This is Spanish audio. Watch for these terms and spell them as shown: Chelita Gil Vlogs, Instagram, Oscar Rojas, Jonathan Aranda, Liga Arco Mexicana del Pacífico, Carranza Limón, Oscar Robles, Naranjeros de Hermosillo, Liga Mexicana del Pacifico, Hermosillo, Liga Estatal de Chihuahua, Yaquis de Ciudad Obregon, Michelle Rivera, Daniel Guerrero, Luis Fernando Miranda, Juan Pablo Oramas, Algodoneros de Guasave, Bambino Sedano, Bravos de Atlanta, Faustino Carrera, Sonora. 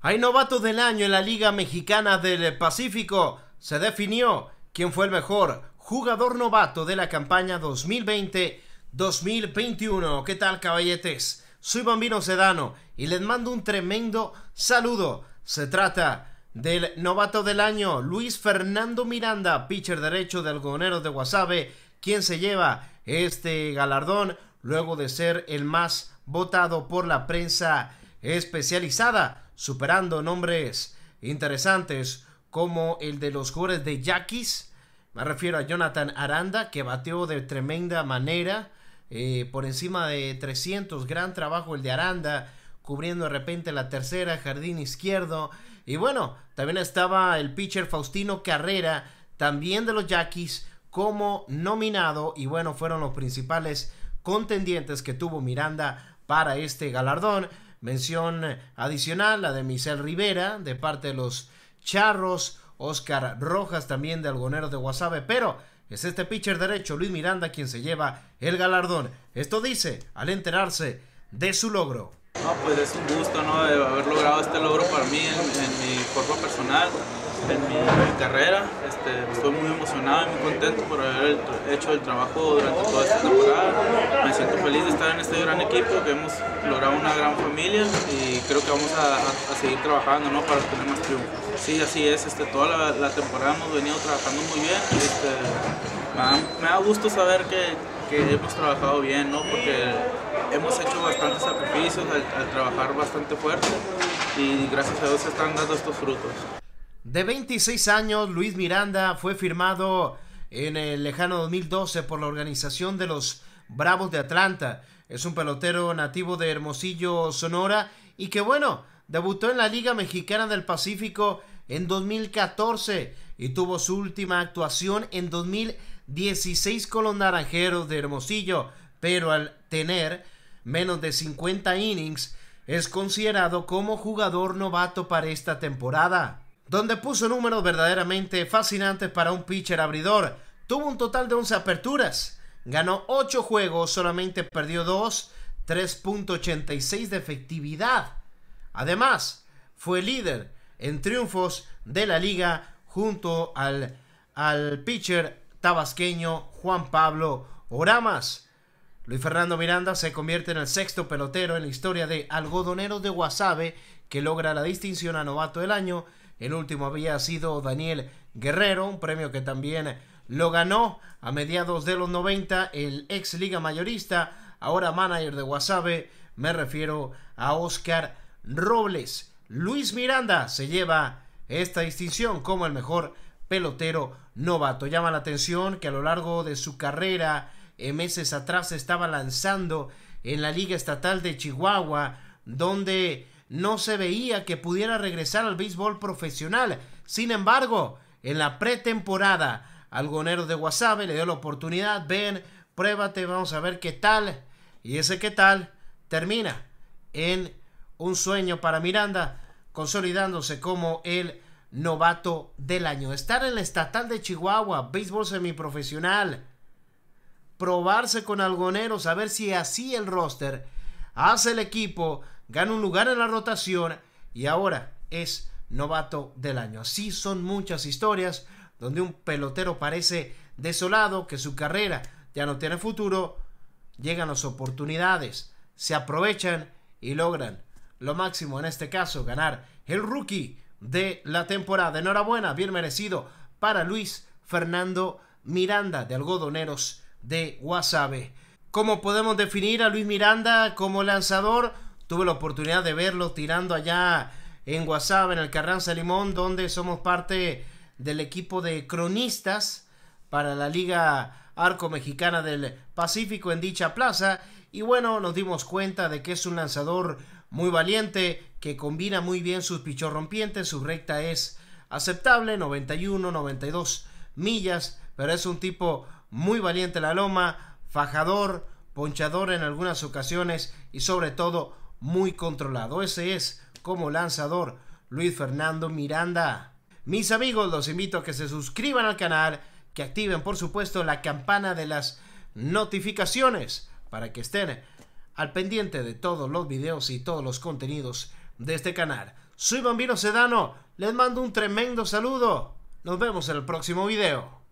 Hay novatos del año en la Liga Mexicana del Pacífico. Se definió quién fue el mejor jugador novato de la campaña 2020-2021. ¿Qué tal, caballetes? Soy Bambino Sedano y les mando un tremendo saludo. Se trata del novato del año, Luis Fernando Miranda, pitcher derecho de Algodoneros de Guasave, quien se lleva este galardón luego de ser el más votado por la prensa especializada, superando nombres interesantes como el de los jugadores de Yaquis. Me refiero a Jonathan Aranda, que bateó de tremenda manera, por encima de 300. Gran trabajo el de Aranda, cubriendo de repente la tercera, jardín izquierdo. Y bueno, también estaba el pitcher Faustino Carrera, también de los Yaquis, como nominado. Y bueno, fueron los principales contendientes que tuvo Miranda para este galardón. Mención adicional, la de Michelle Rivera, de parte de los Charros, Oscar Rojas, también de Algodoneros de Guasave, pero es este pitcher derecho, Luis Miranda, quien se lleva el galardón. Esto dice al enterarse de su logro. No, pues es un gusto, ¿no?, de haber logrado este logro para mí en mi cuerpo personal, en mi carrera. Estoy muy emocionado y muy contento por haber hecho el trabajo durante toda esta temporada. Me siento feliz de estar en este gran equipo, que hemos logrado una gran familia, y creo que vamos a seguir trabajando, ¿no?, para tener más triunfos. Sí, así es, toda la temporada hemos venido trabajando muy bien. Me da gusto saber que hemos trabajado bien, ¿no?, porque hemos hecho bastantes sacrificios al trabajar bastante fuerte, y gracias a Dios se están dando estos frutos. De 26 años, Luis Miranda fue firmado en el lejano 2012 por la organización de los Bravos de Atlanta. Es un pelotero nativo de Hermosillo, Sonora, y que bueno, debutó en la Liga Mexicana del Pacífico en 2014 y tuvo su última actuación en 2016 con los Naranjeros de Hermosillo, pero al tener menos de 50 innings es considerado como jugador novato para esta temporada, donde puso números verdaderamente fascinantes para un pitcher abridor. Tuvo un total de 11 aperturas, ganó 8 juegos, solamente perdió 2, 3.86 de efectividad. Además, fue líder en triunfos de la liga junto al pitcher tabasqueño Juan Pablo Oramas. Luis Fernando Miranda se convierte en el sexto pelotero en la historia de Algodoneros de Guasave que logra la distinción a novato del año. El último había sido Daniel Guerrero, un premio que también lo ganó a mediados de los 90, el ex liga mayorista, ahora manager de Guasave. Me refiero a Oscar Robles. Luis Miranda se lleva esta distinción como el mejor pelotero novato. Llama la atención que a lo largo de su carrera, meses atrás, estaba lanzando en la Liga Estatal de Chihuahua, donde no se veía que pudiera regresar al béisbol profesional. Sin embargo, en la pretemporada, Algodoneros de Guasave le dio la oportunidad. Ven, pruébate, vamos a ver qué tal. Y ese qué tal termina en un sueño para Miranda, consolidándose como el novato del año. Estar en la Estatal de Chihuahua, béisbol semiprofesional, probarse con Algodoneros, a ver si así el roster hace el equipo, gana un lugar en la rotación y ahora es novato del año. Así son muchas historias donde un pelotero parece desolado, que su carrera ya no tiene futuro. Llegan las oportunidades, se aprovechan y logran lo máximo, en este caso ganar el rookie de la temporada. Enhorabuena, bien merecido para Luis Fernando Miranda de Algodoneros de Guasave. ¿Cómo podemos definir a Luis Miranda como lanzador? Tuve la oportunidad de verlo tirando allá en Guasave, en el Carranza Limón, donde somos parte del equipo de cronistas para la Liga Arco Mexicana del Pacífico en dicha plaza. Y bueno, nos dimos cuenta de que es un lanzador muy valiente, que combina muy bien sus pichos rompientes. Su recta es aceptable, 91, 92 millas, pero es un tipo muy valiente en la loma, fajador, ponchador en algunas ocasiones y sobre todo muy controlado. Ese es como lanzador Luis Fernando Miranda. Mis amigos, los invito a que se suscriban al canal, que activen por supuesto la campana de las notificaciones para que estén al pendiente de todos los videos y todos los contenidos de este canal. Soy Bambino Sedano, les mando un tremendo saludo. Nos vemos en el próximo video.